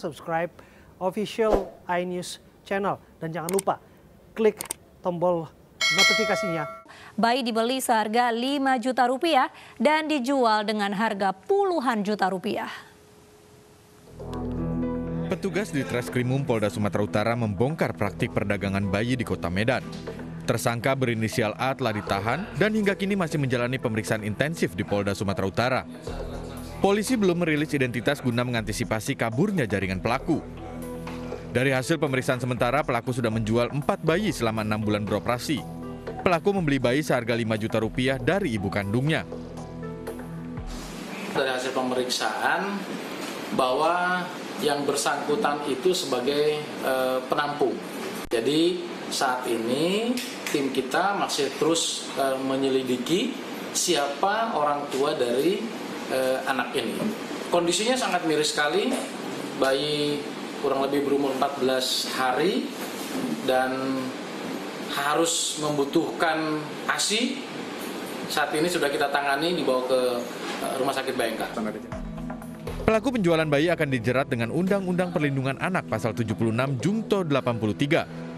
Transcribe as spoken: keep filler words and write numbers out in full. Subscribe official iNews channel dan jangan lupa klik tombol notifikasinya. Bayi dibeli seharga lima juta rupiah dan dijual dengan harga puluhan juta rupiah. Petugas di Treskrimum Polda Sumatera Utara membongkar praktik perdagangan bayi di Kota Medan. Tersangka berinisial A telah ditahan dan hingga kini masih menjalani pemeriksaan intensif di Polda Sumatera Utara. Polisi belum merilis identitas guna mengantisipasi kaburnya jaringan pelaku. Dari hasil pemeriksaan sementara, pelaku sudah menjual empat bayi selama enam bulan beroperasi. Pelaku membeli bayi seharga lima juta rupiah dari ibu kandungnya. Dari hasil pemeriksaan bahwa yang bersangkutan itu sebagai e, penampung. Jadi saat ini tim kita masih terus e, menyelidiki siapa orang tua dari anak ini. Kondisinya sangat miris sekali, bayi kurang lebih berumur empat belas hari dan harus membutuhkan ASI. Saat ini sudah kita tangani, dibawa ke rumah sakit Bayangkara. Pelaku penjualan bayi akan dijerat dengan Undang-Undang Perlindungan Anak pasal tujuh puluh enam Jungto delapan puluh tiga.